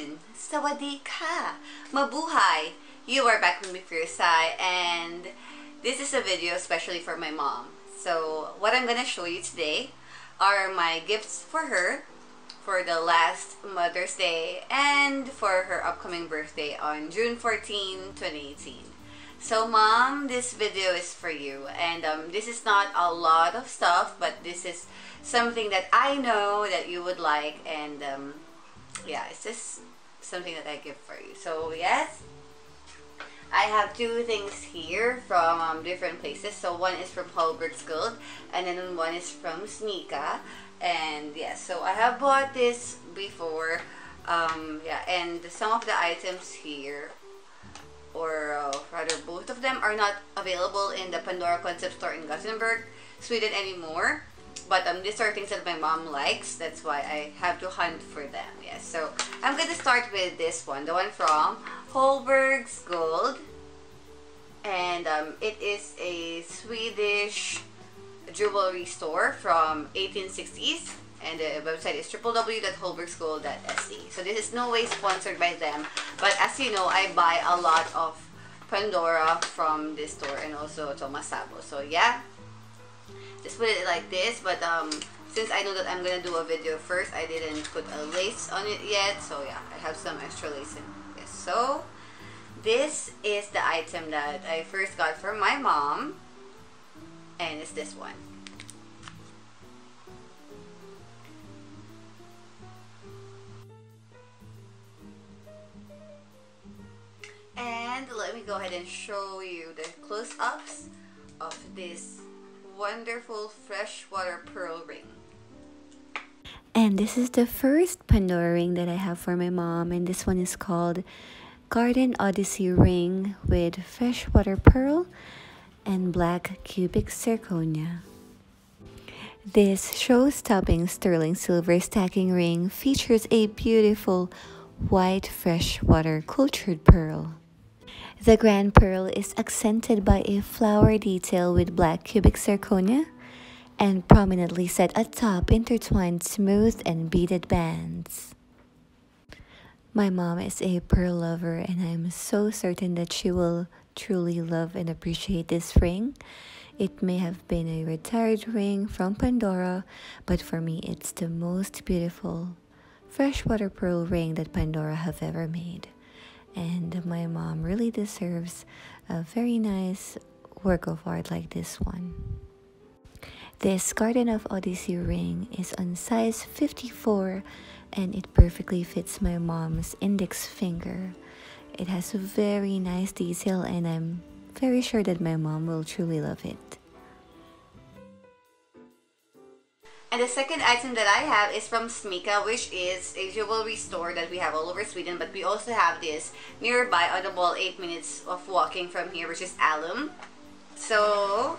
namin. Sawadee ka! Mabuhay! You are back with me, Firsai, and this is a video especially for my mom. So, what I'm gonna show you today are my gifts for her for the last Mother's Day and for her upcoming birthday on June 14, 2018. So, Mom, this video is for you, and this is not a lot of stuff, but this is something that I know that you would like, and yeah, it's just something that I give for you. So, yes, I have two things here from different places. So, one is from Holberg's Gold, and then one is from Sneeka, and yeah, so I have bought this before, yeah, and some of the items here, or rather both of them, are not available in the Pandora concept store in Gothenburg, Sweden anymore, but these are things that my mom likes, that's why I have to hunt for them. Yes, yeah, so I'm gonna start with this one, the one from Holberg's Gold, and it is a Swedish jewelry store from 1860s, and the website is www.holbergsgold.se. So this is no way sponsored by them, but as you know, I buy a lot of Pandora from this store and also Thomas Sabo. So yeah, just put it like this, but since I know that I'm gonna do a video first, I didn't put a lace on it yet, so yeah, I have some extra lace in this. So this is the item that I first got from my mom, and it's this one. And let me go ahead and show you the close-ups of this wonderful freshwater pearl ring. And this is the first Pandora ring that I have for my mom, and this one is called Garden Odyssey Ring with freshwater pearl and black cubic zirconia. This show-stopping sterling silver stacking ring features a beautiful white freshwater cultured pearl. The grand pearl is accented by a flower detail with black cubic zirconia and prominently set atop intertwined smooth and beaded bands. My mom is a pearl lover, and I'm so certain that she will truly love and appreciate this ring. It may have been a retired ring from Pandora, but for me it's the most beautiful freshwater pearl ring that Pandora have ever made. And my mom really deserves a very nice work of art like this one. This Garden of Odyssey ring is on size 54, and it perfectly fits my mom's index finger. It has a very nice detail, and I'm very sure that my mom will truly love it. And the second item that I have is from Smycka, which is a jewelry store that we have all over Sweden, but we also have this nearby on the mall, 8 minutes of walking from here, which is Alum. So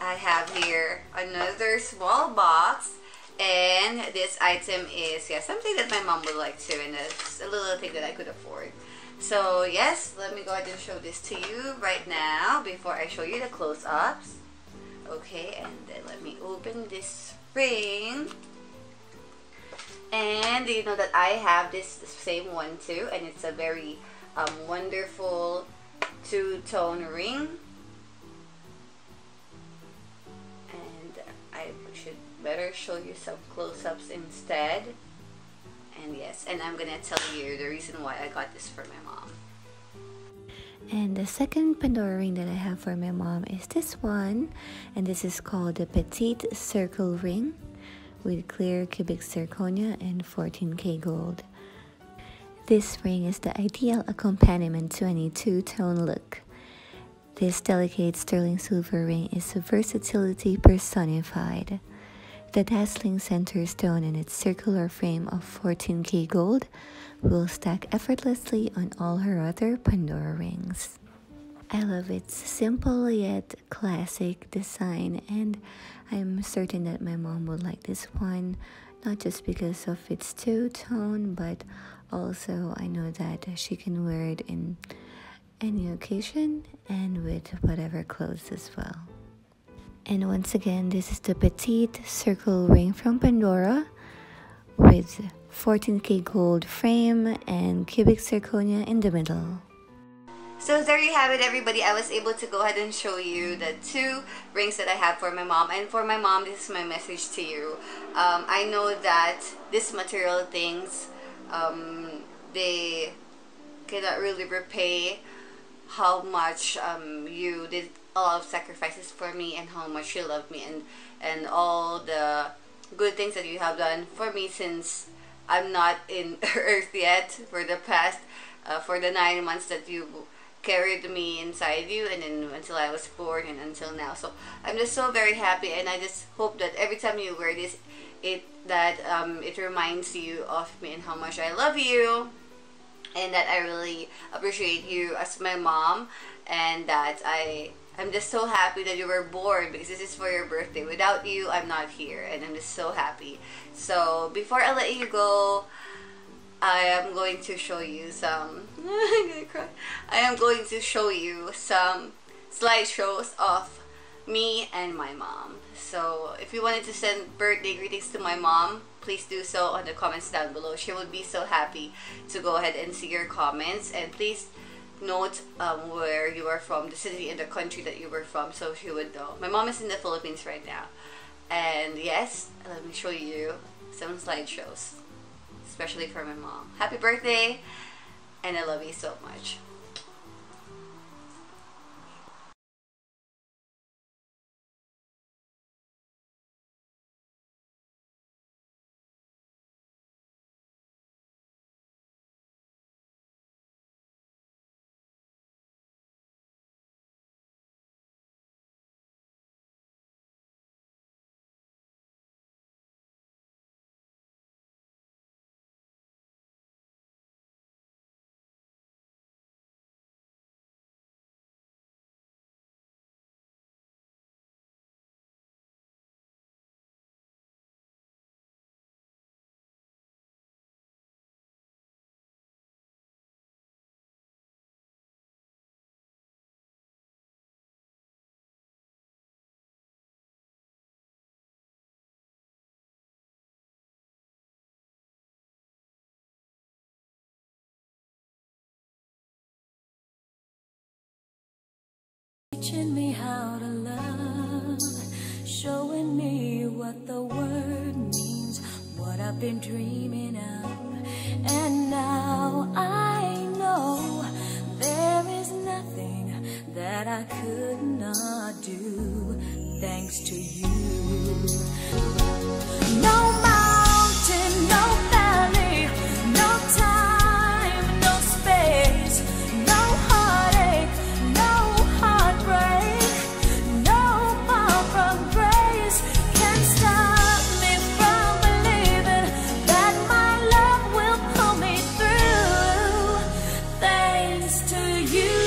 I have here another small box, and this item is, yeah, something that my mom would like too, and it's a little thing that I could afford. So yes, let me go ahead and show this to you right now before I show you the close-ups. Okay, and then let me open this ring, and you know that I have this same one too, and it's a very wonderful two-tone ring, and I should better show you some close-ups instead. And yes, and I'm gonna tell you the reason why I got this for my mom. And the second Pandora ring that I have for my mom is this one, and this is called the Petite Circle Ring with clear cubic zirconia and 14K gold. This ring is the ideal accompaniment to any two-tone look. This delicate sterling silver ring is versatility personified. The dazzling center stone and its circular frame of 14K gold will stack effortlessly on all her other Pandora rings. I love its simple yet classic design, and I'm certain that my mom would like this one, not just because of its two-tone, but also I know that she can wear it in any occasion and with whatever clothes as well. And once again, this is the Petite Circle Ring from Pandora with 14K gold frame, and cubic zirconia in the middle. So there you have it, everybody. I was able to go ahead and show you the two rings that I have for my mom. And for my mom, this is my message to you. I know that these material things, they cannot really repay how much you did a lot of sacrifices for me and how much you love me, and all the good things that you have done for me since I'm not in earth yet, for the past, for the 9 months that you carried me inside you, and then until I was born and until now. So I'm just so very happy, and I just hope that every time you wear this, it reminds you of me and how much I love you, and that I really appreciate you as my mom, and that I'm just so happy that you were born, because this is for your birthday. Without you, I'm not here, and I'm just so happy. So before I let you go, I am going to show you some I'm gonna cry. I am going to show you some slideshows of me and my mom. So if you wanted to send birthday greetings to my mom, please do so on the comments down below. She would be so happy to go ahead and see your comments, and please note where you are from, the city and the country that you were from, so she would know. My mom is in the Philippines right now. And yes, let me show you some slideshows, especially for my mom. Happy birthday, and I love you so much. Teaching me how to love, showing me what the word means, what I've been dreaming of, and now I know there is nothing that I could not do, thanks to you. No mountain, no valley, no time, no space, no heartache, to you.